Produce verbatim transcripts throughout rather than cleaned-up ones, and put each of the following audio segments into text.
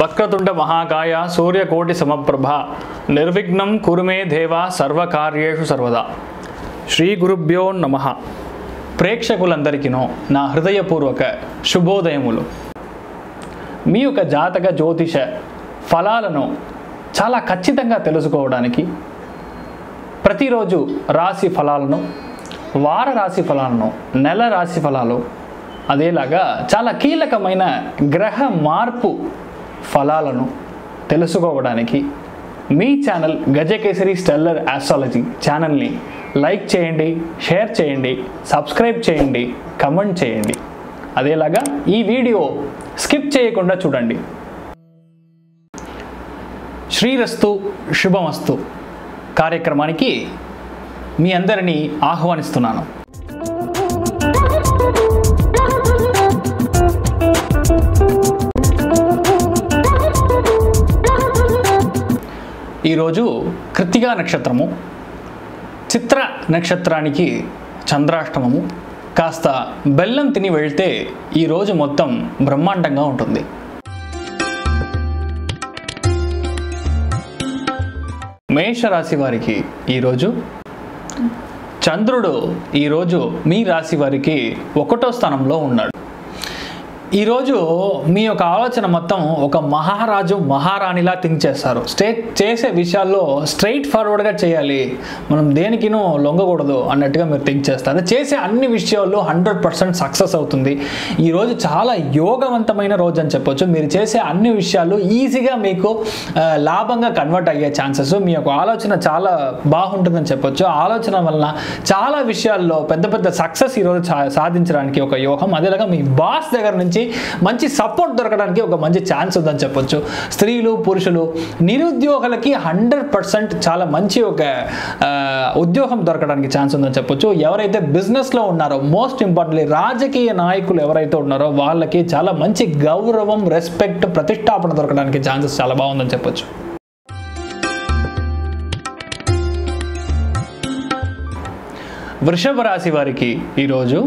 वक्रतुंड महाकाय सूर्यकोटि समप्रभा निर्विघ्नं कुरु मे देव सर्वकार्येषु सर्वदा। श्री गुरुभ्यो नमः। प्रेक्षकुलंदरिकिनो ना हृदयपूर्वक शुभोदयमुलु। मी యొక్క జాతక జ్యోతిష ఫలాలను చాలా ఖచ్చితంగా తెలుసుకోవడానికి ప్రతిరోజు రాశి ఫలాలను, వార రాశి ఫలాలను, నెల రాశి ఫలాలు, అదేలాగా చాలా కీలకమైన గ్రహ మార్పు ఫలాలను తెలుసుకోవడానికి మీ ఛానల్ గజకేసరి స్టెల్లర్ ఆస్ట్రాలజీ ఛానల్ని లైక్ చేయండి, షేర్ చేయండి, సబ్స్క్రైబ్ చేయండి, కమెంట్ చేయండి. అదేలాగా ఈ వీడియో స్కిప్ చేయకుండా చూడండి. శ్రీరస్తు శుభమస్తు కార్యక్రమానికి మీ అందరినీ ఆహ్వానిస్తున్నాను. ఈరోజు కృత్తికా నక్షత్రము, చిత్ర నక్షత్రానికి చంద్రాష్టమము. కాస్త బెల్లం తిని వెళ్తే ఈరోజు మొత్తం బ్రహ్మాండంగా ఉంటుంది. మేషరాశి వారికి ఈరోజు చంద్రుడు ఈరోజు మీ రాశి వారికి ఒకటో స్థానంలో ఉన్నాడు. ఈరోజు మీ యొక్క ఆలోచన మొత్తం ఒక మహారాజు మహారాణిలా థింక్ చేస్తారు. స్టే చేసే విషయాల్లో స్ట్రైట్ ఫార్వర్డ్గా చేయాలి, మనం దేనికినో లొంగకూడదు అన్నట్టుగా మీరు థింక్ చేస్తారు. చేసే అన్ని విషయాల్లో హండ్రెడ్ పర్సెంట్ సక్సెస్ అవుతుంది. ఈరోజు చాలా యోగవంతమైన రోజు అని చెప్పొచ్చు. మీరు చేసే అన్ని విషయాలు ఈజీగా మీకు లాభంగా కన్వర్ట్ అయ్యే ఛాన్సెస్, మీ యొక్క ఆలోచన చాలా బాగుంటుందని చెప్పొచ్చు. ఆలోచన వలన చాలా విషయాల్లో పెద్ద పెద్ద సక్సెస్ ఈరోజు సాధించడానికి ఒక యోగం, అదేలాగా మీ బాస్ దగ్గర నుంచి మంచి సపోర్ట్ దొరకడానికి ఒక మంచి ఛాన్స్ ఉందని చెప్పొచ్చు. స్త్రీలు పురుషులు నిరుద్యోగులకి హండ్రెడ్ పర్సెంట్ చాలా మంచి ఒక ఉద్యోగం దొరకడానికి ఛాన్స్ ఉందని చెప్పొచ్చు. ఎవరైతే బిజినెస్లో ఉన్నారో, మోస్ట్ ఇంపార్టెంట్లీ రాజకీయ నాయకులు ఎవరైతే ఉన్నారో వాళ్ళకి చాలా మంచి గౌరవం, రెస్పెక్ట్, ప్రతిష్టాపన దొరకడానికి ఛాన్సెస్ చాలా బాగుందని చెప్పొచ్చు. వృషభ రాశి వారికి ఈరోజు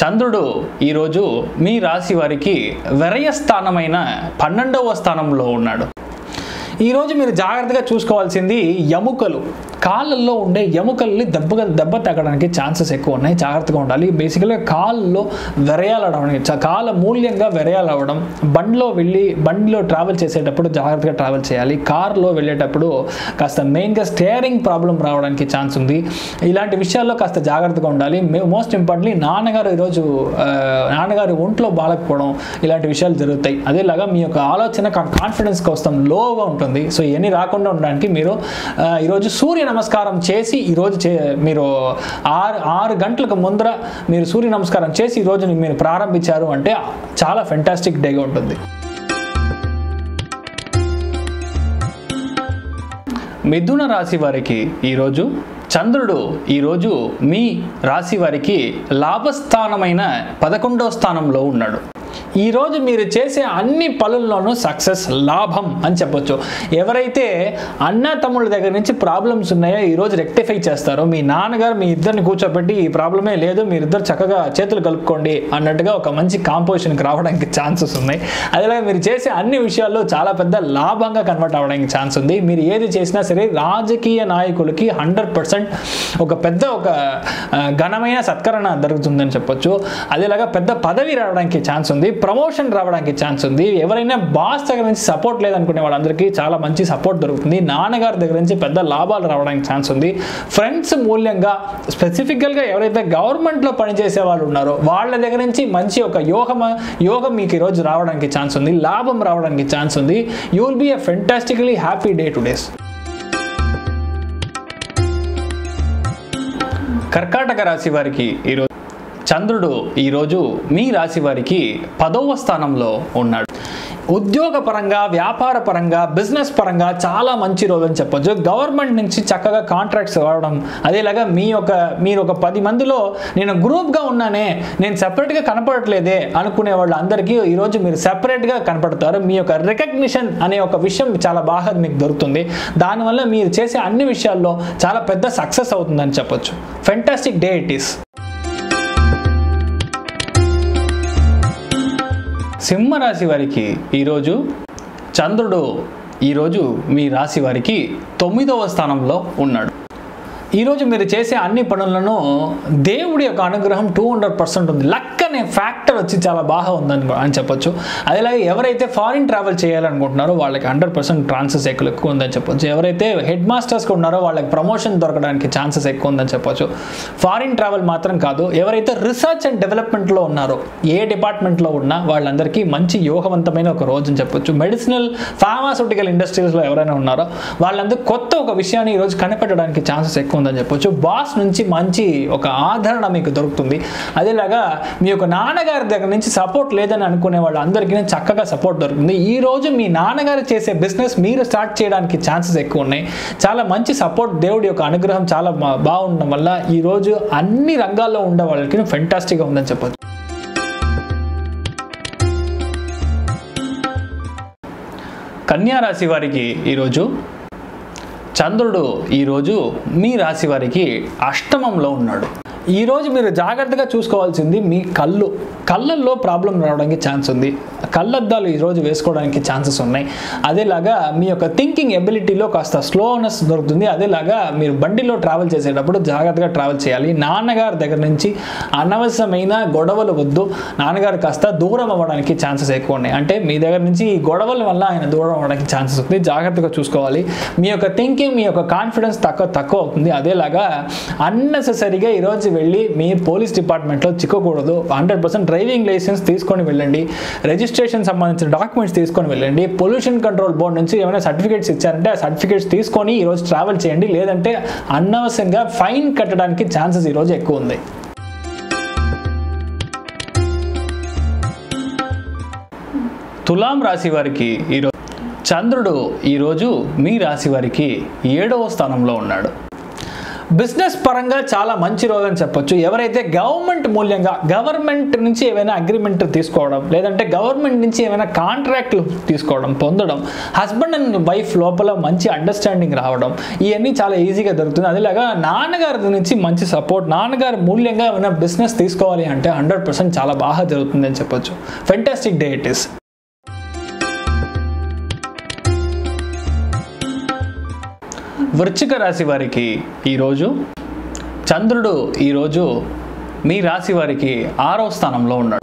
చంద్రుడు ఈరోజు మీ రాశి వారికి విరయ స్థానమైన పన్నెండవ స్థానంలో ఉన్నాడు. ఈరోజు మీరు జాగ్రత్తగా చూసుకోవాల్సింది ఎముకలు, కాళ్ళల్లో ఉండే ఎముకల్ని దెబ్బ దెబ్బ తగ్గడానికి ఛాన్సెస్ ఎక్కువ ఉన్నాయి. జాగ్రత్తగా ఉండాలి. బేసికల్గా కాళ్ళలో విరయాలు అవడం, కాళ్ళ మూల్యంగా విరయాలు అవ్వడం, బండిలో వెళ్ళి బండిలో ట్రావెల్ చేసేటప్పుడు జాగ్రత్తగా ట్రావెల్ చేయాలి. కార్లో వెళ్ళేటప్పుడు కాస్త మెయిన్గా స్టీరింగ్ ప్రాబ్లం రావడానికి ఛాన్స్ ఉంది. ఇలాంటి విషయాల్లో కాస్త జాగ్రత్తగా ఉండాలి. మోస్ట్ ఇంపార్టెంట్లీ నాన్నగారు ఈరోజు నాన్నగారి ఒంట్లో బాలకపోవడం ఇలాంటి విషయాలు జరుగుతాయి. అదేలాగా మీ యొక్క ఆలోచన కాన్ఫిడెన్స్ కోసం లోగా ఉంటుంది. సో ఇవన్నీ రాకుండా ఉండడానికి మీరు ఈరోజు సూర్య నమస్కారం చేసి ఈరోజు చే మీరు ఆరు ఆరు గంటలకు ముందర మీరు సూర్య నమస్కారం చేసి ఈరోజు మీరు ప్రారంభించారు అంటే చాలా ఫెంటాస్టిక్ డేగా ఉంటుంది. మిథున రాశి వారికి ఈరోజు చంద్రుడు ఈరోజు మీ రాశి వారికి లాభస్థానమైన పదకొండో స్థానంలో ఉన్నాడు. ఈరోజు మీరు చేసే అన్ని పనుల్లోనూ సక్సెస్, లాభం అని చెప్పొచ్చు. ఎవరైతే అన్న తమ్ముళ్ళ దగ్గర నుంచి ప్రాబ్లమ్స్ ఉన్నాయో ఈరోజు రెక్టిఫై చేస్తారో, మీ నాన్నగారు మీ ఇద్దరిని కూర్చోబెట్టి ఈ ప్రాబ్లమే లేదు, మీరిద్దరు చక్కగా చేతులు కలుపుకోండి అన్నట్టుగా ఒక మంచి కాంపోజిషన్కి రావడానికి ఛాన్సెస్ ఉన్నాయి. అదేలాగా మీరు చేసే అన్ని విషయాల్లో చాలా పెద్ద లాభంగా కన్వర్ట్ అవ్వడానికి ఛాన్స్ ఉంది. మీరు ఏది చేసినా సరే రాజకీయ నాయకులకి హండ్రెడ్ పర్సెంట్ ఒక పెద్ద ఒక ఘనమైన సత్కరణ జరుగుతుందని చెప్పొచ్చు. అదేలాగా పెద్ద పదవి రావడానికి ఛాన్స్ ఉంది, ప్రమోషన్ రావడానికి ఛాన్స్ ఉంది. ఎవరైనా బాస్ దగ్గర నుంచి సపోర్ట్ లేదనుకునే వాళ్ళందరికీ చాలా మంచి సపోర్ట్ దొరుకుతుంది. నాన్నగారి దగ్గర నుంచి పెద్ద లాభాలు రావడానికి ఛాన్స్ ఉంది. ఫ్రెండ్స్ మూల్యంగా స్పెసిఫికల్గా ఎవరైతే గవర్నమెంట్లో పనిచేసే వాళ్ళు ఉన్నారో వాళ్ళ దగ్గర నుంచి మంచి ఒక యోగం యోగం మీకు ఈరోజు రావడానికి ఛాన్స్ ఉంది, లాభం రావడానికి ఛాన్స్ ఉంది. You will be a fantastically happy day two days. కర్కాటక రాశి వారికి ఈరోజు చంద్రుడు ఈరోజు మీ రాశి వారికి పదవ స్థానంలో ఉన్నాడు. ఉద్యోగపరంగా వ్యాపారపరంగా బిజినెస్ పరంగా చాలా మంచి రోజుని చెప్పొచ్చు. గవర్నమెంట్ నుంచి చక్కగా కాంట్రాక్ట్స్ రావడం, అదేలాగా మీ ఒక మీరు ఒక పది మందిలో నేను గ్రూప్గా ఉన్నానే, నేను సెపరేట్గా కనపడట్లేదే అనుకునే వాళ్ళందరికీ ఈరోజు మీరు సెపరేట్గా కనపడతారు. మీ యొక్క రికగ్నిషన్ అనే ఒక విషయం చాలా బాగా మీకు దొరుకుతుంది. దానివల్ల మీరు చేసే అన్ని విషయాల్లో చాలా పెద్ద సక్సెస్ అవుతుందని చెప్పొచ్చు. Fantastic day it is. సింహరాశి వారికి ఈరోజు చంద్రుడు ఈరోజు మీ రాశి వారికి తొమ్మిదవ స్థానంలో ఉన్నాడు. ఈరోజు మీరు చేసే అన్ని పనులను దేవుడి యొక్క అనుగ్రహం టూ హండ్రెడ్ పర్సెంట్ ఉంది. లక్ అనే ఫ్యాక్టర్ వచ్చి చాలా బాగా ఉందని అని చెప్పొచ్చు. అదేలాగే ఎవరైతే ఫారిన్ ట్రావెల్ చేయాలనుకుంటున్నారో వాళ్ళకి హండ్రెడ్ పర్సెంట్ ఛాన్సెస్ ఎక్కువ ఎక్కువ ఉందని చెప్పొచ్చు. ఎవరైతే హెడ్ మాస్టర్స్కి ఉన్నారో వాళ్ళకి ప్రమోషన్ దొరకడానికి ఛాన్సెస్ ఎక్కువ ఉందని చెప్పొచ్చు. ఫారిన్ ట్రావెల్ మాత్రం కాదు, ఎవరైతే రీసెర్చ్ అండ్ డెవలప్మెంట్లో ఉన్నారో ఏ డిపార్ట్మెంట్లో ఉన్నా వాళ్ళందరికీ మంచి యోగవంతమైన ఒక రోజు అని చెప్పొచ్చు. మెడిసినల్ ఫార్మాస్యూటికల్ ఇండస్ట్రీస్లో ఎవరైనా ఉన్నారో వాళ్ళందరూ కొత్త ఒక విషయాన్ని ఈరోజు కనిపెట్టడానికి ఛాన్సెస్ ఎక్కువ ఉందని చెప్పొచ్చు. బాస్ నుంచి మంచి ఒక ఆదరణ మీకు దొరుకుతుంది. అదేలాగా మీ యొక్క నాన్నగారి దగ్గర నుంచి సపోర్ట్ లేదని అనుకునే వాళ్ళందరికీ చక్కగా సపోర్ట్ దొరుకుతుంది. ఈరోజు మీ నాన్నగారు చేసే బిజినెస్ మీరు స్టార్ట్ చేయడానికి ఛాన్సెస్ ఎక్కువ ఉన్నాయి. చాలా మంచి సపోర్ట్, దేవుడి యొక్క అనుగ్రహం చాలా బాగుండడం వల్ల ఈరోజు అన్ని రంగాల్లో ఉండే వాళ్ళకి ఫెంటాస్టిక్గా ఉందని చెప్పొచ్చు. కన్యారాశి వారికి ఈరోజు చంద్రుడు ఈరోజు మీ రాశి వారికి అష్టమంలో ఉన్నాడు. ఈరోజు మీరు జాగ్రత్తగా చూసుకోవాల్సింది మీ కళ్ళు. కళ్ళల్లో ప్రాబ్లం రావడానికి ఛాన్స్ ఉంది. కళ్ళద్దాలు ఈరోజు వేసుకోవడానికి ఛాన్సెస్ ఉన్నాయి. అదేలాగా మీ యొక్క థింకింగ్ ఎబిలిటీలో కాస్త స్లోనెస్ దొరుకుతుంది. అదేలాగా మీరు బండిలో ట్రావెల్ చేసేటప్పుడు జాగ్రత్తగా ట్రావెల్ చేయాలి. నాన్నగారి దగ్గర నుంచి అనవసరమైన గొడవలు వద్దు. నాన్నగారు కాస్త దూరం అవ్వడానికి ఛాన్సెస్ ఎక్కువ ఉన్నాయి. అంటే మీ దగ్గర నుంచి ఈ గొడవల వల్ల ఆయన దూరం అవ్వడానికి ఛాన్సెస్ ఉంది. జాగ్రత్తగా చూసుకోవాలి. మీ యొక్క థింకింగ్, మీ యొక్క కాన్ఫిడెన్స్ తక్కువ తక్కువ అవుతుంది. అదేలాగా అన్నెసెసరీగా ఈరోజు వెళ్ళి మీ పోలీస్ డిపార్ట్మెంట్లో చిక్కకూడదు. హండ్రెడ్ పర్సెంట్ డ్రైవింగ్ లైసెన్స్ తీసుకొని వెళ్ళండి. రిజిస్ట్రేషన్ సంబంధించిన డాక్యుమెంట్స్ తీసుకొని వెళ్ళండి. పొల్యూషన్ కంట్రోల్ బోర్డు నుంచి ఏమైనా సర్టిఫికేట్స్ ఇచ్చారంటే ఆ సర్టిఫికేట్స్ తీసుకొని ఈరోజు ట్రావెల్ చేయండి. లేదంటే అనవసరంగా ఫైన్ కట్టడానికి ఛాన్సెస్ ఈరోజు ఎక్కువ ఉంది. తులాం రాశి వారికి ఈరోజు చంద్రుడు ఈరోజు మీ రాశి వారికి ఏడవ స్థానంలో ఉన్నాడు. బిజినెస్ పరంగా చాలా మంచి రోజు అని చెప్పొచ్చు. ఎవరైతే గవర్నమెంట్ మూల్యంగా గవర్నమెంట్ నుంచి ఏమైనా అగ్రిమెంట్ తీసుకోవడం, లేదంటే గవర్నమెంట్ నుంచి ఏమైనా కాంట్రాక్ట్లు తీసుకోవడం, పొందడం, హస్బెండ్ అండ్ వైఫ్ లోపల మంచి అండర్స్టాండింగ్ రావడం, ఇవన్నీ చాలా ఈజీగా దొరుకుతుంది. అదేలాగా నాన్నగారి నుంచి మంచి సపోర్ట్, నాన్నగారి మూల్యంగా ఏమైనా బిజినెస్ తీసుకోవాలి అంటే హండ్రెడ్ పర్సెంట్ చాలా బాగా జరుగుతుంది అని చెప్పొచ్చు. Fantastic day it is. వృశ్చిక రాశి వారికి ఈరోజు చంద్రుడు ఈరోజు మీ రాశి వారికి ఆరో స్థానంలో ఉన్నాడు.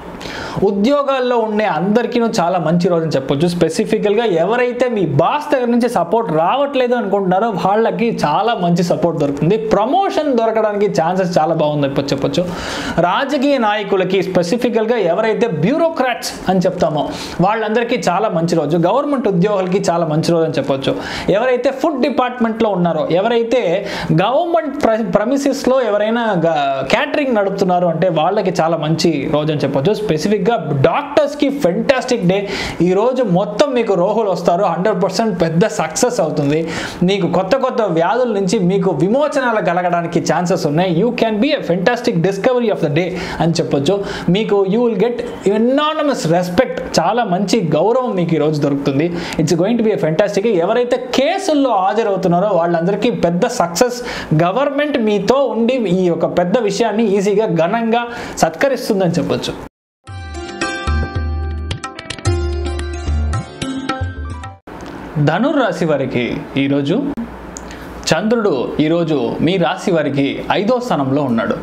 ఉద్యోగాల్లో ఉండే అందరికీ చాలా మంచి రోజు అని చెప్పొచ్చు. స్పెసిఫికల్గా ఎవరైతే మీ బాస్ దగ్గర నుంచి సపోర్ట్ రావట్లేదు అనుకుంటున్నారో వాళ్ళకి చాలా మంచి సపోర్ట్ దొరుకుతుంది. ప్రమోషన్ దొరకడానికి ఛాన్సెస్ చాలా బాగుందని చెప్పొచ్చు. రాజకీయ నాయకులకి, స్పెసిఫికల్గా ఎవరైతే బ్యూరోక్రాట్స్ అని చెప్తామో వాళ్ళందరికీ చాలా మంచి రోజు. గవర్నమెంట్ ఉద్యోగులకి చాలా మంచి రోజు అని చెప్పొచ్చు. ఎవరైతే ఫుడ్ డిపార్ట్మెంట్లో ఉన్నారో, ఎవరైతే గవర్నమెంట్ ప్రమిసెస్లో ఎవరైనా క్యాటరింగ్ నడుపుతున్నారు అంటే వాళ్ళకి చాలా మంచి రోజు అని చెప్పొచ్చు. స్పెసిఫిక్ డాక్టర్స్కి ఫెంటాస్టిక్ డే. ఈరోజు మొత్తం మీకు రోగులు వస్తారు. హండ్రెడ్ పర్సెంట్ పెద్ద సక్సెస్ అవుతుంది. మీకు కొత్త కొత్త వ్యాధుల నుంచి మీకు విమోచనాలు కలగడానికి ఛాన్సెస్ ఉన్నాయి. You can be a fantastic discovery of the day అని చెప్పొచ్చు. మీకు you will get unanimous respect, చాలా మంచి గౌరవం మీకు ఈరోజు దొరుకుతుంది. It's going to be a fantastic. ఎవరైతే కేసుల్లో హాజరవుతున్నారో వాళ్ళందరికీ పెద్ద సక్సెస్. గవర్నమెంట్ మీతో ఉండి ఈ యొక్క పెద్ద విషయాన్ని ఈజీగా ఘనంగా సత్కరిస్తుందని చెప్పొచ్చు. ధనుర్ రాశి వారికి ఈరోజు చంద్రుడు ఈరోజు మీ రాశి వారికి ఐదో స్థానంలో ఉన్నాడు.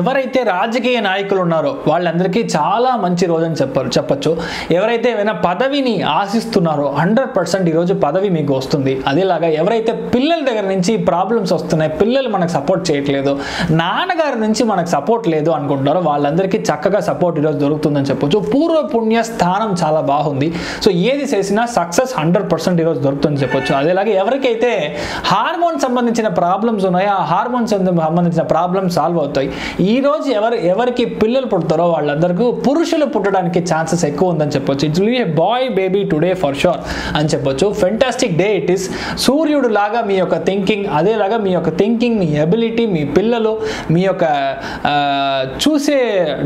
ఎవరైతే రాజకీయ నాయకులు ఉన్నారో వాళ్ళందరికీ చాలా మంచి రోజు అని చెప్పారు చెప్పచ్చు. ఎవరైతే ఏమైనా పదవిని ఆశిస్తున్నారో హండ్రెడ్ పర్సెంట్ ఈరోజు పదవి మీకు వస్తుంది. అదేలాగా ఎవరైతే పిల్లల దగ్గర నుంచి ప్రాబ్లమ్స్ వస్తున్నాయి, పిల్లలు మనకు సపోర్ట్ చేయట్లేదు, నాన్నగారి నుంచి మనకు సపోర్ట్ లేదు అనుకుంటున్నారో వాళ్ళందరికీ చక్కగా సపోర్ట్ ఈరోజు దొరుకుతుందని చెప్పొచ్చు. పూర్వ పుణ్య స్థానం చాలా బాగుంది. సో ఏది చేసినా సక్సెస్ హండ్రెడ్ పర్సెంట్ ఈరోజు దొరుకుతుందని చెప్పొచ్చు. అదేలాగే ఎవరికైతే హార్మోన్ సంబంధించిన ప్రాబ్లమ్స్ ఉన్నాయో ఆ హార్మోన్స్ సంబంధించిన ప్రాబ్లమ్స్ సాల్వ్ అవుతాయి. ఎవరికి పిల్లలు పుడతారో వాళ్ళందరికీ పురుషులు పుట్టడానికి ఛాన్సెస్ ఎక్కువ ఉందని చెప్పొచ్చు. It's will be a boy baby today for sure అని చెప్పొచ్చు. Fantastic day it is. సూర్యుడు లాగా మీ యొక్క థింకింగ్, అదేలాగా మీ యొక్క థింకింగ్, మీ ఎబిలిటీ, మీ పిల్లలు, మీ యొక్క చూసే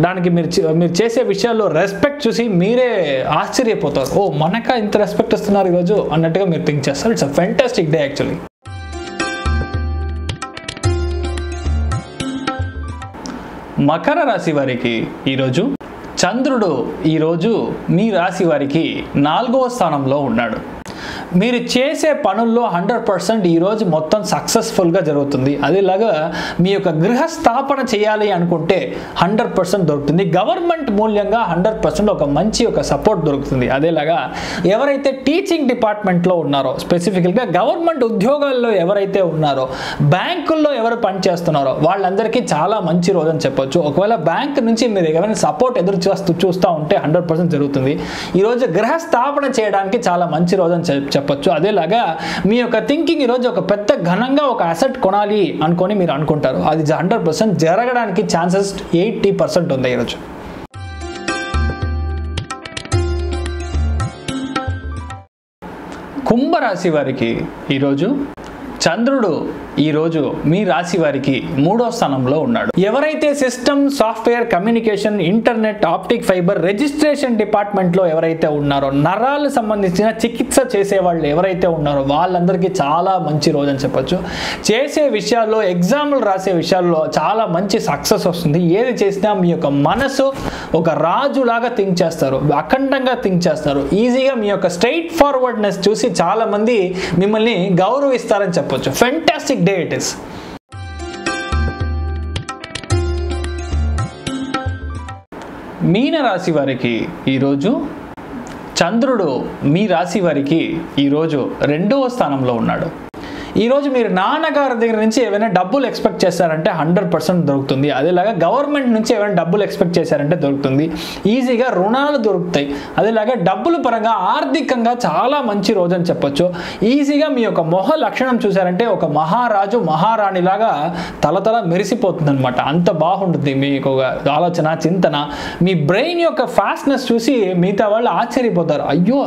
దానికి మీరు మీరు చేసే విషయాల్లో రెస్పెక్ట్ చూసి మీరే ఆశ్చర్యపోతారు. ఓ మనక ఇంత రెస్పెక్ట్ ఇస్తున్నారు ఈరోజు అన్నట్టుగా మీరు థింక్ చేస్తారు. It's a fantastic day actually. మకర రాశి వారికి ఈరోజు చంద్రుడు ఈరోజు మీ రాశి వారికి నాలుగవ స్థానంలో ఉన్నాడు. మీరు చేసే పనుల్లో హండ్రెడ్ పర్సెంట్ ఈరోజు మొత్తం సక్సెస్ఫుల్గా జరుగుతుంది. అదేలాగా మీ యొక్క గృహ స్థాపన చేయాలి అనుకుంటే హండ్రెడ్ పర్సెంట్ దొరుకుతుంది. గవర్నమెంట్ మూల్యంగా హండ్రెడ్ పర్సెంట్ ఒక మంచి ఒక సపోర్ట్ దొరుకుతుంది. అదేలాగా ఎవరైతే టీచింగ్ డిపార్ట్మెంట్లో ఉన్నారో, స్పెసిఫికల్గా గవర్నమెంట్ ఉద్యోగాల్లో ఎవరైతే ఉన్నారో, బ్యాంకుల్లో ఎవరు పనిచేస్తున్నారో వాళ్ళందరికీ చాలా మంచి రోజు అని చెప్పొచ్చు. ఒకవేళ బ్యాంక్ నుంచి మీరు ఎవరైనా సపోర్ట్ ఎదురు చూస్తూ చూస్తూ ఉంటే హండ్రెడ్ పర్సెంట్ జరుగుతుంది. ఈరోజు గృహ స్థాపన చేయడానికి చాలా మంచి రోజు అని చెప్పొచ్చు. అదేలాగా మీ యొక్క థింకింగ్ ఈరోజు ఒక పెద్ద ఘనంగా ఒక అసెట్ కొనాలి అనుకొని మీరు అనుకుంటారు. అది హండ్రెడ్ పర్సెంట్ జరగడానికి ఛాన్సెస్ ఎయిటీ పర్సెంట్ ఉంది ఈరోజు. కుంభరాశి వారికి ఈరోజు చంద్రుడు ఈరోజు మీ రాశి వారికి మూడో స్థానంలో ఉన్నాడు. ఎవరైతే system, software, communication, internet, optic fibre, registration డిపార్ట్మెంట్లో ఎవరైతే ఉన్నారో, నరాలు సంబంధించిన చికిత్స చేసే వాళ్ళు ఎవరైతే ఉన్నారో వాళ్ళందరికీ చాలా మంచి రోజు అని చెప్పొచ్చు. చేసే విషయాల్లో, ఎగ్జామ్లు రాసే విషయాల్లో చాలా మంచి సక్సెస్ వస్తుంది. ఏది చేసినా మీ యొక్క మనసు ఒక రాజులాగా థింక్ చేస్తారు, అఖండంగా థింక్ చేస్తారు. ఈజీగా మీ యొక్క స్ట్రైట్ ఫార్వర్డ్నెస్ చూసి చాలామంది మిమ్మల్ని గౌరవిస్తారని చెప్పారు. Fantastic day it is. మీనరాశి వారికి ఈరోజు చంద్రుడు మీ రాశి వారికి ఈరోజు రెండవ స్థానంలో ఉన్నాడు. ఈరోజు మీరు నాన్నగారి దగ్గర నుంచి ఏమైనా డబ్బులు ఎక్స్పెక్ట్ చేశారంటే హండ్రెడ్ పర్సెంట్ దొరుకుతుంది. అదేలాగా గవర్నమెంట్ నుంచి ఏమైనా డబ్బులు ఎక్స్పెక్ట్ చేశారంటే దొరుకుతుంది. ఈజీగా రుణాలు దొరుకుతాయి. అదేలాగా డబ్బుల పరంగా ఆర్థికంగా చాలా మంచి రోజు అని చెప్పొచ్చు. ఈజీగా మీ యొక్క మొహ లక్షణం చూసారంటే ఒక మహారాజు మహారాణిలాగా తలతల మెరిసిపోతుంది అనమాట. అంత బాగుంటుంది మీకు ఆలోచన, చింతన. మీ బ్రెయిన్ యొక్క ఫాస్ట్నెస్ చూసి మిగతా వాళ్ళు ఆశ్చర్యపోతారు. అయ్యో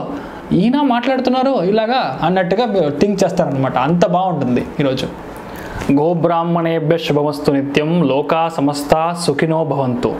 ఈయన మాట్లాడుతున్నారు ఇలాగా అన్నట్టుగా థింక్ చేస్తారనమాట. అంత బాగుంటుంది ఈరోజు. గోబ్రాహ్మణేభ్య శుభమస్తు నిత్యం. లోకా సమస్త సుఖినో భవంతు.